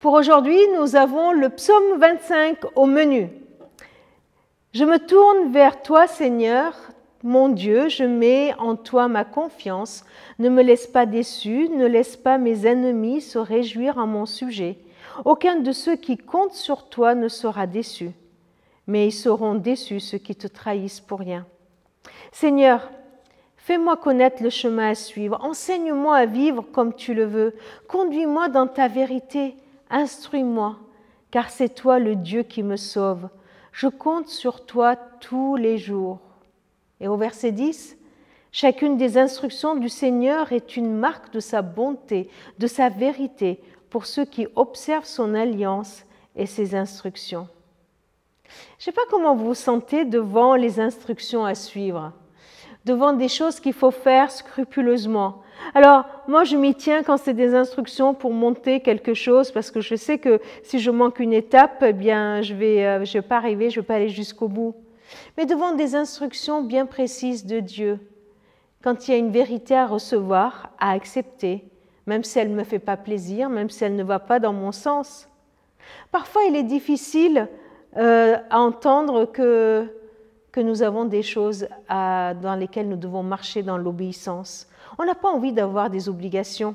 Pour aujourd'hui, nous avons le psaume 25 au menu. Je me tourne vers toi, Seigneur, mon Dieu, je mets en toi ma confiance. Ne me laisse pas déçu, ne laisse pas mes ennemis se réjouir à mon sujet. Aucun de ceux qui comptent sur toi ne sera déçu, mais ils seront déçus ceux qui te trahissent pour rien. Seigneur, fais-moi connaître le chemin à suivre, enseigne-moi à vivre comme tu le veux, conduis-moi dans ta vérité, instruis-moi, car c'est toi le Dieu qui me sauve. Je compte sur toi tous les jours. Et au verset 10, chacune des instructions du Seigneur est une marque de sa bonté, de sa vérité, pour ceux qui observent son alliance et ses instructions. Je ne sais pas comment vous vous sentez devant les instructions à suivre, devant des choses qu'il faut faire scrupuleusement. Alors, moi, je m'y tiens quand c'est des instructions pour monter quelque chose, parce que je sais que si je manque une étape, eh bien, je vais pas arriver, je ne vais pas aller jusqu'au bout. Mais devant des instructions bien précises de Dieu, quand il y a une vérité à recevoir, à accepter, même si elle ne me fait pas plaisir, même si elle ne va pas dans mon sens. Parfois, il est difficile à entendre que nous avons des choses dans lesquelles nous devons marcher dans l'obéissance. On n'a pas envie d'avoir des obligations.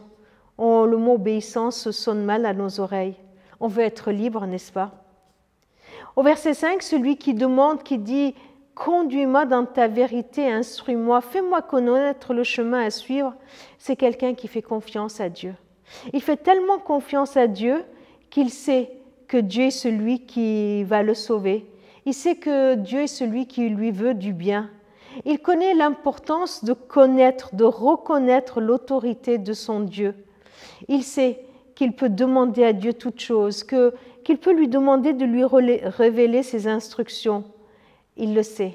Le mot obéissance sonne mal à nos oreilles. On veut être libre, n'est-ce pas? Au verset 5, celui qui demande, qui dit « Conduis-moi dans ta vérité, instruis-moi, fais-moi connaître le chemin à suivre », c'est quelqu'un qui fait confiance à Dieu. Il fait tellement confiance à Dieu qu'il sait que Dieu est celui qui va le sauver. Il sait que Dieu est celui qui lui veut du bien. Il connaît l'importance de connaître, de reconnaître l'autorité de son Dieu. Il sait qu'il peut demander à Dieu toutes choses, qu'il peut lui demander de lui révéler ses instructions. Il le sait.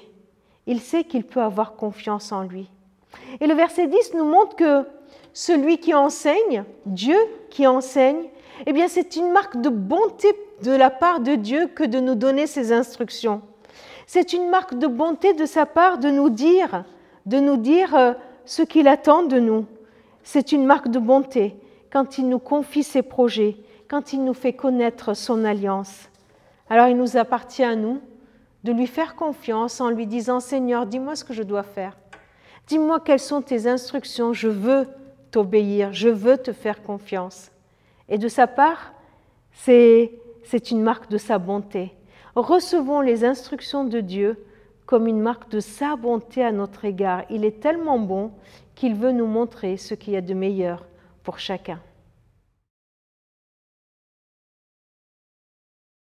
Il sait qu'il peut avoir confiance en lui. Et le verset 10 nous montre que celui qui enseigne, Dieu qui enseigne, eh bien c'est une marque de bonté de la part de Dieu que de nous donner ses instructions. C'est une marque de bonté de sa part de nous dire, ce qu'il attend de nous. C'est une marque de bonté quand il nous confie ses projets, quand il nous fait connaître son alliance. Alors il nous appartient à nous de lui faire confiance en lui disant « Seigneur, dis-moi ce que je dois faire. Dis-moi quelles sont tes instructions, je veux t'obéir, je veux te faire confiance. » Et de sa part, c'est une marque de sa bonté. Recevons les instructions de Dieu comme une marque de sa bonté à notre égard. Il est tellement bon qu'il veut nous montrer ce qu'il y a de meilleur pour chacun.